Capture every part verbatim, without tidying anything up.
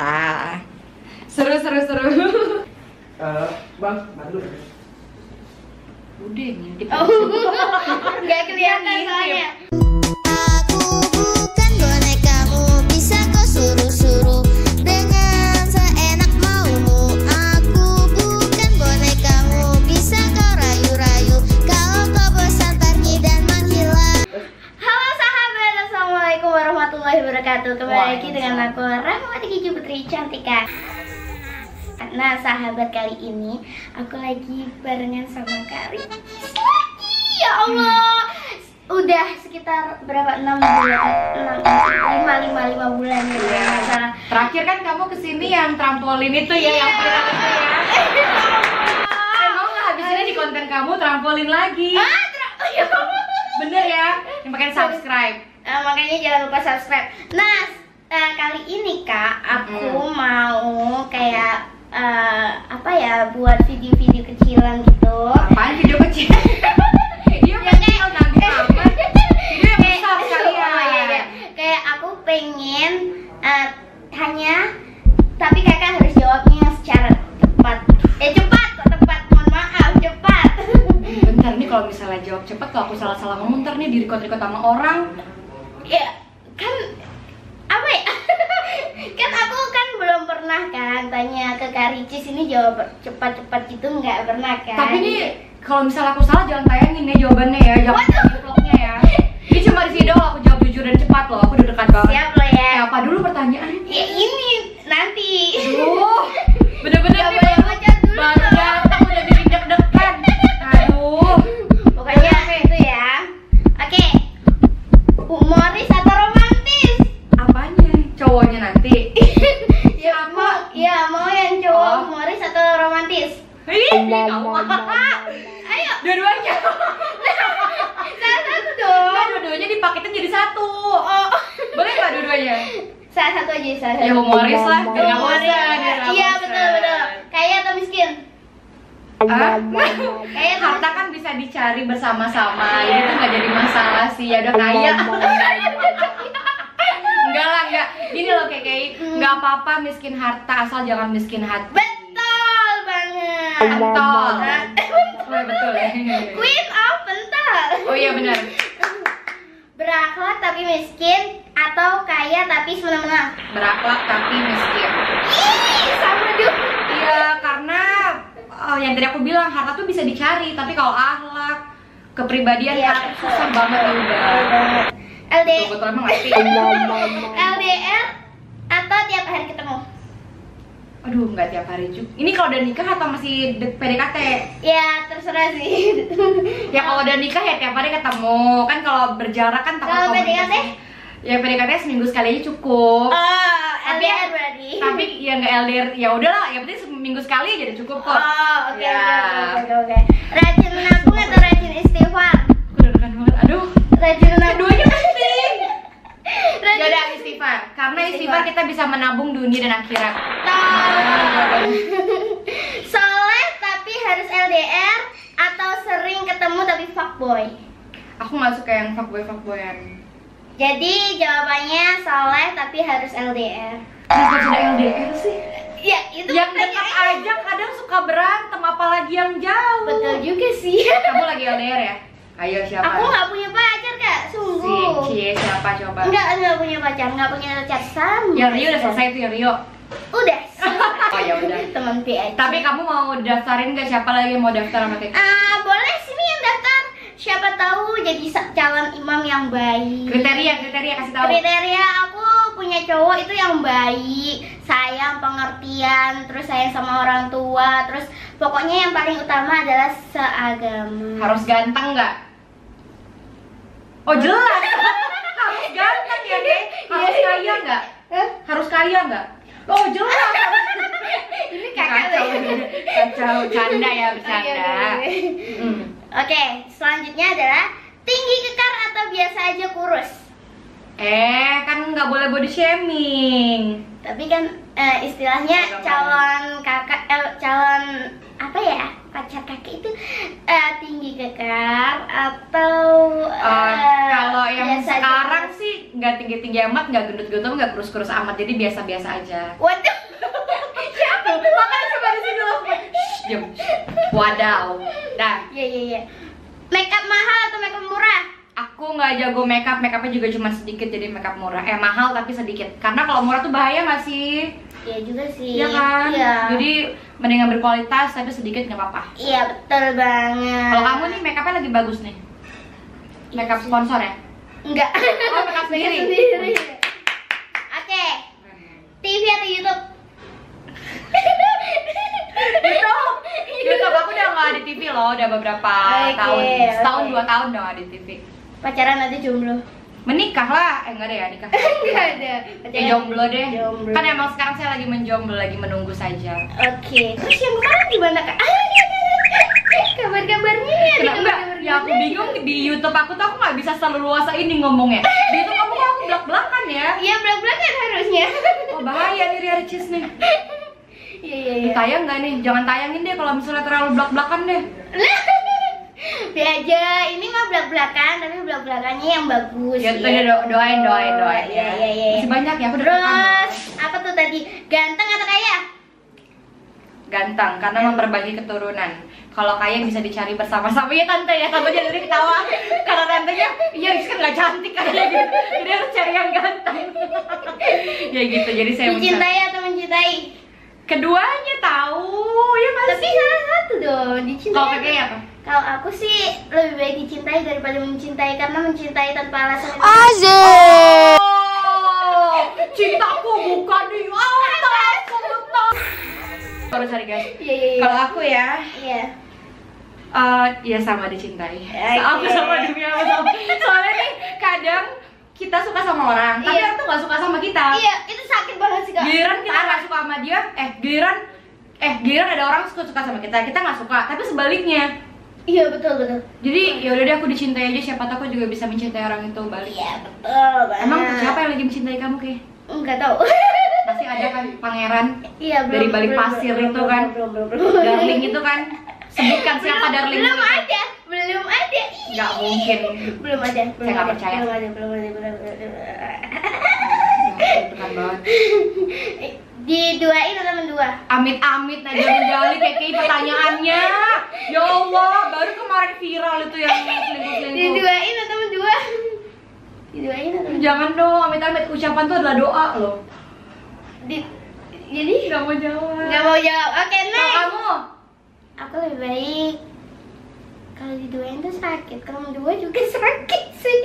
kita. Seru seru seru. Uh, bang, baru. Udah ngintip. Oh, nggak kelihatan soalnya. Aku bukan bonekamu, bisa kau suruh-suruh dengan seenak maumu. Aku bukan bonekamu, bisa kau rayu-rayu kalau kau bosan pergi dan menghilang. Halo sahabat, assalamualaikum warahmatullahi wabarakatuh. Kembali lagi dengan aku Rahmawati Kekeyi Putri Cantikka. Nah sahabat, kali ini aku lagi barengan sama Kak Ricis lagi. Ya Allah, udah sekitar berapa, enam bulan, lima bulan gitu ya. Masalah terakhir kan kamu kesini yang trampolin itu ya, yeah. Yang viral itu ya. Emang nggak habisinnya di konten kamu trampolin lagi. Ah, tra bener ya, yang pakai subscribe. Uh, makanya jangan lupa subscribe. Nah uh, kali ini Kak, aku mm. mau kayak Uh, apa ya, buat video-video kecilan gitu. Apaan video kecil? Video kecil nanti apa? Video yang besar sekalian. Kayak aku pengen uh, tanya, tapi kakak harus jawabnya secara cepat. Eh cepat, tepat, mohon maaf, cepat. Bentar nih, kalau misalnya jawab cepat, kalau aku salah-salah ngomong ntar nih direkod-rekod sama orang. Ya kan, apa ya? Kan aku kan belum pernah kan tanya ke Kak Ricis ini jawab cepat-cepat gitu, nggak pernah kan. Tapi ini kalau misalnya aku salah jangan tayangin ya jawabannya ya, jangan tayangin vlognya ya. Ini cuma di video aku jawab jujur dan cepat loh, aku udah dekat banget. Siap loh ya. Ya apa dulu pertanyaan? Ya ini nanti. Aduh, bener-bener nih baru datang udah diinjak-injakan. Aduh, pokoknya itu ya. Oke, humoris atau romantis? Apanya? Cowoknya nanti. Ayo dua-duanya. Salah satu dong. Nah, dua-duanya dipaketin jadi satu. Oh, boleh nggak dua-duanya? Salah satu aja, salah satu. Ya humoris lah, biar nggak bosan. Iya betul betul. Kaya atau miskin? Ah, kaya. Harta kan bisa dicari bersama-sama, itu nggak jadi masalah sih. Ya udah kaya. Enggak lah, enggak. Gini loh Kekeyi, nggak apa-apa miskin harta asal jangan miskin hati. Pentol. Oh, betul ya. Queen of pentol. Oh iya benar. Berakhlak tapi miskin atau kaya tapi semena-mena? Berakhlak tapi miskin. Ih, sama dong. Iya, karena oh, yang tadi aku bilang harta tuh bisa dicari, tapi kalau akhlak, kepribadian ya, harus susah banget ya udah. L D R atau tiap hari ketemu? Aduh, nggak tiap hari juga. Ini kalau udah nikah atau masih P D K T? Ya, terserah sih. Ya kalau udah nikah ya tiap hari ketemu. Kan kalau berjarak kan takut. Kalau P D K T? Ya P D K T seminggu sekali aja cukup. Oh, L D R berarti. Tapi ya nggak L D R. Ya udahlah, ya penting seminggu sekali aja udah cukup kok. Oh, oke oke oke. Rajin menabung atau rajin istighfar? Aku udah dekat banget. Aduh. Rajin menabung. Keduanya penting. Ya udah istighfar. Karena istighfar kita bisa menabung dunia dan akhirat. Soleh tapi harus L D R atau sering ketemu tapi fuckboy? Aku nggak suka yang fuckboy fuckboyan. Jadi jawabannya soleh tapi harus L D R. Kenapa tidak L D R sih? Ya itu yang dekat aja kadang suka berantem, apalagi yang jauh. Betul juga sih. Kamu lagi L D R ya? Ayo siapa? Aku nggak punya pacar Kak, sungguh. Cie siapa coba? Nggak nggak punya pacar, nggak punya pacar. Ya Rio udah selesai tuh ya Rio. Udah. Oh ya udah. Teman P A. Tapi kamu mau daftarin gak, siapa lagi yang mau daftar sama Kekeyi? Ah, boleh sini yang daftar. Siapa tahu jadi calon imam yang baik. Kriteria, kriteria kasih tahu. Kriteria aku punya cowok itu yang baik, sayang, pengertian, terus sayang sama orang tua, terus pokoknya yang paling utama adalah seagama. Harus ganteng nggak? Oh jelas. Harus ganteng ya deh. Harus kaya nggak? Harus kaya nggak? Oh jelas. Ini kakak kacau, kacau, canda ya, bercanda. hmm. Oke, selanjutnya adalah tinggi kekar atau biasa aja kurus? Eh, kan nggak boleh body shaming. Tapi kan eh, istilahnya calon kakak, eh, calon apa ya, pacar kakak itu eh, tinggi kekar atau eh, uh, kalau yang sekarang juga sih nggak tinggi-tinggi amat, nggak gendut-gendut, nggak kurus-kurus amat, jadi biasa-biasa aja. Waduh, siapa itu? Makanya coba di sini dulu. Diam. Wadaw. Nah, iya iya iya. Makeup mahal atau makeup murah? Aku nggak jago makeup, makeupnya juga cuma sedikit, jadi makeup murah, eh mahal tapi sedikit. Karena kalau murah tuh bahaya nggak sih? Iya juga sih. Iya kan? Iya. Jadi mendingan berkualitas tapi sedikit nggak apa-apa. Iya betul banget. Kalau kamu nih makeupnya lagi bagus nih. Makeup sponsor ya? Enggak. Oh makeup sendiri. sendiri. Oke. T V atau YouTube? YouTube. YouTube aku udah nggak ada T V loh, udah beberapa okay, tahun, setahun okay. dua tahun udah nggak ada T V. Pacaran nanti jomblo? Menikah lah, eh enggak deh ya nikah. Enggak ada. Ya jomblo deh. Jomblo. Kan emang sekarang saya lagi menjomblo, lagi menunggu saja. Oke. Okay. Terus yang kemarin gimana kak? Ah, kabar-kabarnya ya. Enggak. Ya aku bingung di YouTube aku tuh aku nggak bisa seleluasa ini ngomongnya. Di YouTube kamu kok aku belak-belakan ya? Iya belak-belakan harusnya. Oh bahaya nih Ria Ricis nih. Iya iya. Ya. Tayang nggak nih? Jangan tayangin deh kalau misalnya terlalu belak-belakan deh. Aja ini mah belak-belakan, tapi belak-belakannya yang bagus ya, ya. Do doain doain doain ya. Ya, ya, ya. Masih banyak ya aku terus apa tuh tadi, ganteng atau kaya? Ganteng karena ya. Memberbagi keturunan. Kalau kaya bisa dicari bersama-sama ya tante ya, tante jadi ketawa karena tantenya iya kan nggak cantik kan ya, gitu. Jadi harus cari yang ganteng ya gitu. Jadi saya mencintai atau mencintai keduanya tahu ya pasti. Tapi salah satu dong dicintai. Kalau kaya apa? Kalau aku sih lebih baik dicintai daripada mencintai, karena mencintai tanpa alasan itu. Azee. Oh, cintaku bukan di atas kertas. Baru cari guys. Yeah, yeah, yeah. Kalau aku ya, yeah. uh, ya sama dicintai. Yeah, aku yeah. sama dunia sama. Soalnya nih kadang kita suka sama orang, tapi yeah. orang tuh gak suka sama kita. Iya, yeah, itu sakit banget sih kak. Giliran kita nggak suka sama dia, eh giliran, eh giliran ada orang suka suka sama kita, kita nggak suka, tapi sebaliknya. Iya betul betul. Jadi ya udah deh aku dicintai aja, siapa tahu aku juga bisa mencintai orang itu balik. Iya betul banget. Emang siapa yang lagi mencintai kamu Kay? Enggak tahu. Pasti ada kan pangeran. Iya belum, dari balik belum, pasir belum, itu belum, kan. Belum, belum, belum, belum. Darling itu kan. Sebutkan belum, siapa darling belum itu. Belum ada, belum ada. Enggak mungkin. Belum ada. Belum saya nggak percaya. Belum ada, belum ada, belum ada. Belum ada. Betul banget. Diduain atau mendua? Amit-amit aja menjauhi Kekeyi pertanyaannya. Ya Allah, baru kemarin viral itu yang selingkuh-selingkuh. Diduain atau mendua? Diduain atau mendua? Jangan dong, amit-amit, ucapan tuh adalah doa loh. Di, jadi? Gak mau jawab. Gak mau jawab, oke okay, next. Kamu? Aku lebih baik. Kalau diduain tuh sakit, kalau mendua juga sakit sih.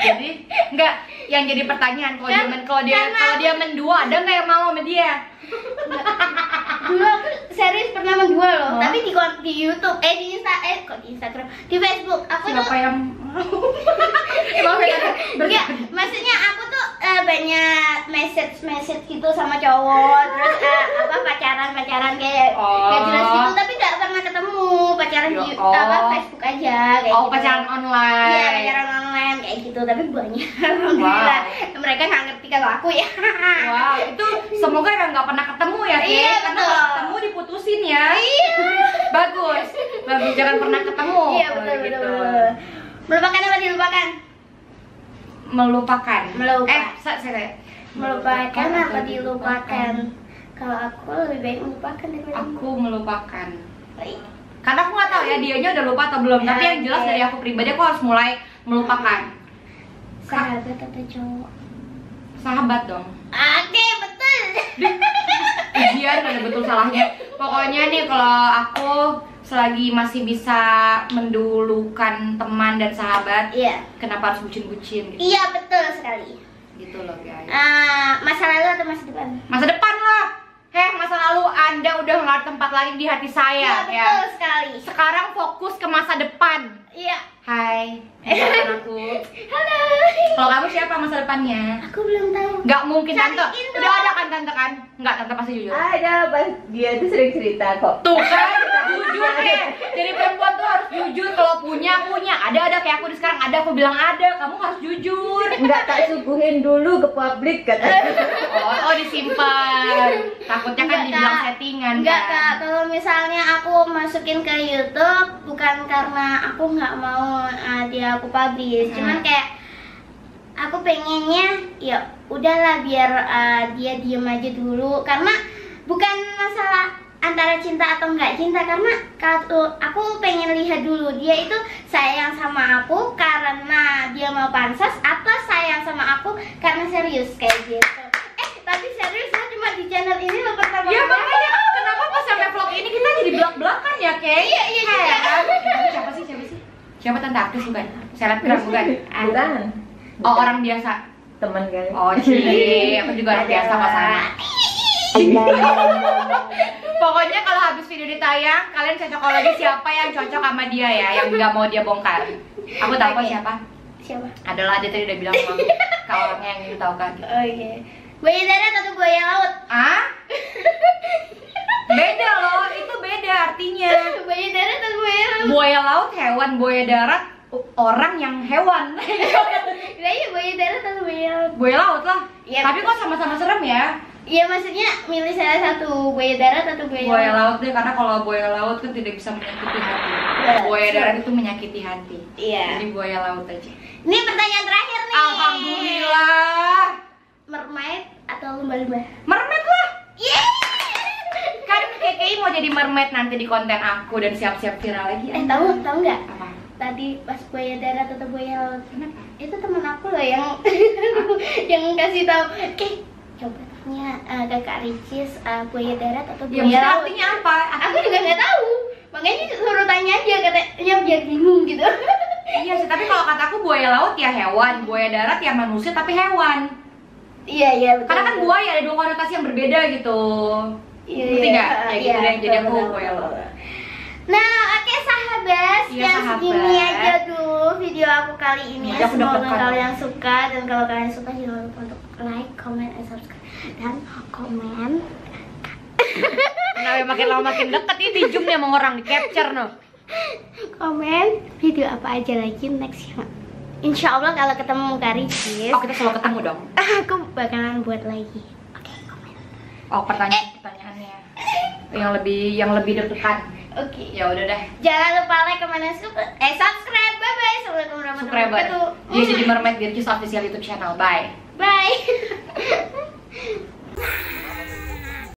Jadi enggak yang jadi pertanyaan kalau dia kalau dia kalau dia mendua ada nggak yang mau sama dia? Dulu aku serius pernah mendua loh, oh. tapi di di YouTube, eh di Insta, eh kok di Instagram, di Facebook aku siapa tuh yang enggak, maksudnya aku tuh uh, banyak message-message gitu sama cowok terus uh, apa pacaran-pacaran kayak oh. kayak jelas gitu, tapi nggak pernah ketemu pacaran di oh. apa Facebook aja kayak oh gitu. Pacaran online. Iya pacaran online. Kayak gitu, tapi banyak alhamdulillah wow. mereka nggak ngerti kalau aku ya. Wow, itu semoga emang nggak pernah ketemu ya Kay. Iya, karena kalau ketemu diputusin ya. Iya. Bagus, bagus jangan pernah ketemu. Iya betul gitu. Betul. Melupakan apa dilupakan? Melupakan. Melupakan. Eh, saya melupakan, melupakan apa dilupakan? Kalau aku lebih baik melupakan daripada aku melupakan. Baik. Karena aku nggak tahu ya dianya udah lupa atau belum. Nah, tapi yang jelas dari aku pribadi aku harus mulai melupakan. Sahabat atau cowok? Sahabat dong. Oke betul. Ujian ada betul salahnya. Pokoknya nih kalau aku selagi masih bisa mendulukan teman dan sahabat, iya. Kenapa harus bucin-bucin? Gitu? Iya betul sekali. Gitu loh guys. Uh, masa lalu atau masa depan? Masa depan lah. Heh masa lalu anda udah nggak ada tempat lagi di hati saya. Iya betul ya. Sekali. Sekarang fokus ke masa depan. Iya. Hai, aku. Halo. Kalau kamu siapa masa depannya? Aku belum tahu. Gak mungkin tante. Udah ada kan tante kan? Enggak, tante pasti jujur. Ada, dia tuh sering cerita kok. Tuh kan? jujur deh. Jadi perempuan tuh harus jujur. Kalau punya punya, ada ada kayak aku di sekarang ada aku bilang ada. Kamu harus jujur. Enggak tak suguhin dulu ke publik katanya. Oh, oh disimpan. Takutnya kan dibilang settingan. Enggak kak. Kalau misalnya aku masukin ke YouTube bukan karena aku nggak mau uh, dia aku publish, hmm. cuman kayak aku pengennya ya udahlah biar uh, dia diem aja dulu, karena bukan masalah antara cinta atau nggak cinta, karena kalau aku pengen lihat dulu dia itu sayang sama aku karena dia mau pansos atau sayang sama aku karena serius kayak gitu. Eh tapi serius lo cuma di channel ini lo pertama ya, makanya kenapa pas sampai vlog ini kita jadi belak-belakan ya Kay? Iya iya iya. Siapa sih siapa sih? Siapa tante artis bukan? Selebgram bukan? Bukan. Oh orang biasa, temen kali. Oh cie, aku juga orang biasa sama sana. Pokoknya kalau habis video ditayang, kalian cocok lagi siapa yang cocok sama dia ya, yang nggak mau dia bongkar. Aku tahu kok siapa. Siapa? Adalah dia tadi udah bilang sama kalau orangnya yang ingin tahu kan. Oh iya. Buaya darat atau buaya laut? Ah? Beda loh, itu beda artinya. Buaya darat atau buaya laut? Buaya laut hewan, buaya darat orang yang hewan. Nah iya buaya darat atau buaya laut? Buaya laut lah ya, tapi kok sama-sama serem ya? Iya maksudnya milih salah satu, buaya darat atau buaya, buaya laut? Buaya laut deh, karena kalau buaya laut kan tidak bisa menyakiti hati ya, buaya sure. darat itu menyakiti hati ya. Jadi buaya laut aja. Ini pertanyaan terakhir nih. Alhamdulillah. Mermaid atau lumba-lumba? Mermaid lah! Yeay! Kan Kekeyi mau jadi mermaid nanti di konten aku dan siap-siap viral lagi. Eh tahu tahu nggak? Apa? Tadi pas buaya darat atau buaya laut, kenapa? Itu temen aku loh yang yang kasih tahu. Oke, coba tanya uh, kakak Ricis uh, buaya darat atau buaya ya, laut. Artinya apa? Aku juga nggak tahu. Makanya suruh tanya aja katanya biar bingung gitu. Iya sih, tapi kalau kata aku buaya laut ya hewan, buaya darat ya manusia tapi hewan. Iya iya. Betul, karena kan betul. buaya ada dua konotasi yang berbeda gitu. Iya. Berarti nggak? Ya gitu deh. Jadi aku buaya laut. Nah, oke sahabat, sekian segini aja dulu video aku kali ini. Semoga kalian suka, dan kalau kalian suka jangan lupa untuk like, comment, and subscribe. Dan komen. Kenapa makin lama makin deket ini zoomnya sama orang di capture no. Komen video apa aja lagi next ya. Insya Allah kalau ketemu Kak Ricis. Oh kita selalu ketemu dong. Aku bakalan buat lagi. Oke komen. Oh pertanyaan pertanyaannya yang lebih yang lebih deg-degan. Oke, okay. Ya udah deh. Jangan lupa like, comment, subscribe. Eh subscribe, bye bye. Assalamualaikum warahmatullahi wabarakatuh. Dia jadi mermaid Ria Ricis official YouTube channel. Bye. Bye.